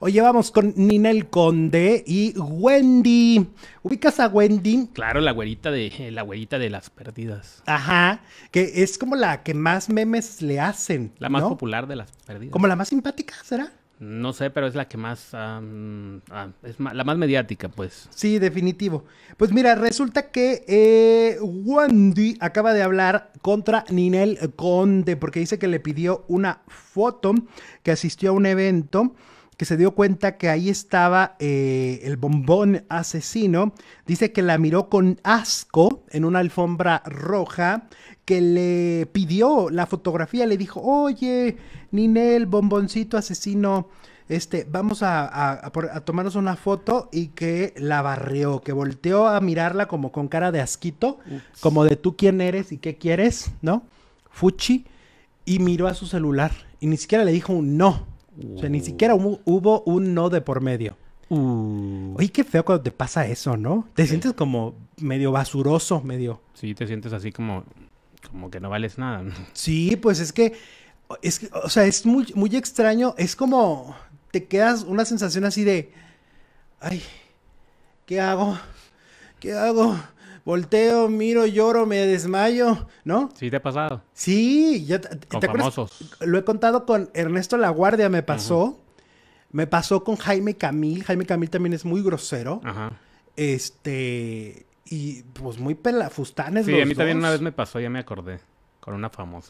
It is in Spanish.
Hoy llevamos con Ninel Conde y Wendy. ¿Ubicas a Wendy? Claro, la güerita de las perdidas. Ajá, que es como la que más memes le hacen. La más popular de las perdidas. Como la más simpática, ¿será? No sé, pero es la que más, la más mediática, pues. Sí, definitivo. Pues mira, resulta que Wendy acaba de hablar contra Ninel Conde porque dice que le pidió una foto, que asistió a un evento, que se dio cuenta que ahí estaba el bombón asesino. Dice que la miró con asco en una alfombra roja, que le pidió la fotografía, le dijo, oye, Ninel, bomboncito asesino, vamos a tomarnos una foto, y que la barrió, que volteó a mirarla como con cara de asquito, ups, como de tú quién eres y qué quieres, ¿no? Fuchi, y miró a su celular y ni siquiera le dijo un no. O sea, ni siquiera hubo un no de por medio. Oye, qué feo cuando te pasa eso, ¿no? Te sientes como medio basuroso, medio... Sí, te sientes así como que no vales nada. Sí, pues es que o sea, es muy, muy extraño. Es como... Te quedas una sensación así de... Ay, ¿qué hago? ¿Qué hago? Volteo, miro, lloro, me desmayo, ¿no? Sí, te ha pasado. Sí, ya te acuerdas, lo he contado con Ernesto Laguardia, me pasó. Ajá. Me pasó con Jaime Camil. Jaime Camil también es muy grosero. Ajá. Y pues muy pelafustanes. Sí, a mí también una vez me pasó, ya me acordé, con una famosa.